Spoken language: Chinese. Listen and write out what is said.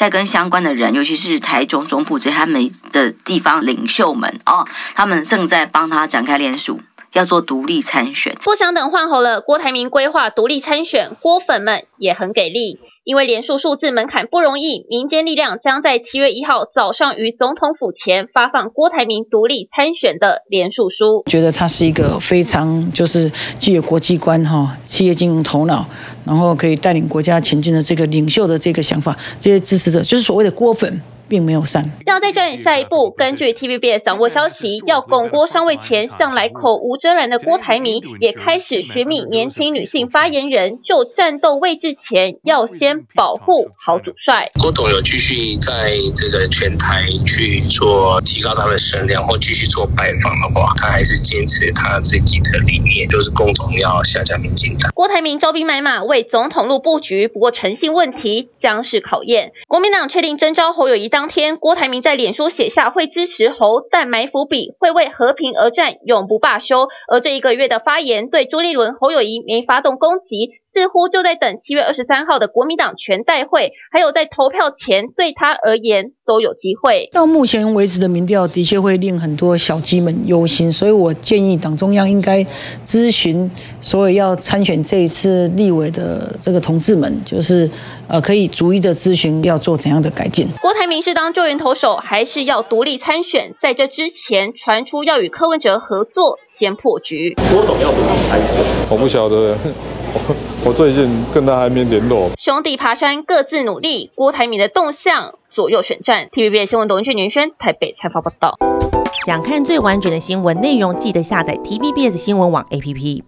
在跟相关的人，尤其是台中中部这些他们的地方领袖们哦，他们正在帮他展开联署。 要做独立参选，郭强等换候了，郭台铭规划独立参选，郭粉们也很给力，因为连署数字门槛不容易，民间力量将在7月1号早上于总统府前发放郭台铭独立参选的连署书。觉得他是一个非常就是具有国际观哈、企业经营头脑，然后可以带领国家前进的这个领袖的这个想法，这些支持者就是所谓的郭粉。 并没有散。要在这里下一步，根据 TVBS 掌握消息，要巩固上位前向来口无遮拦的郭台铭，也开始寻觅年轻女性发言人。就战斗位置前，要先保护好主帅。郭董有继续在这个全台去做提高他的声量，或继续做拜访的话，他还是坚持他自己的理念，就是共同要下架民进党。郭台铭招兵买马，为总统路布局，不过诚信问题将是考验。国民党确定征召侯友宜当。 当天，郭台铭在脸书写下会支持侯，但埋伏笔会为和平而战，永不罢休。而这一个月的发言对朱立伦、侯友宜没发动攻击，似乎就在等7月23号的国民党全代会，还有在投票前对他而言都有机会。到目前为止的民调的确会令很多小鸡们忧心，所以我建议党中央应该咨询所有要参选这一次立委的这个同志们，就是可以逐一的咨询要做怎样的改进。郭台铭是。 当救援投手还是要独立参选，在这之前传出要与柯文哲合作，先破局。郭董要独立参选，我不晓得，我最近跟他还没联络。兄弟爬山各自努力，郭台铭的动向左右选战。TVBS 新闻董俊云轩台北采访报道。想看最完整的新闻内容，记得下载 TVBS 新闻网 APP。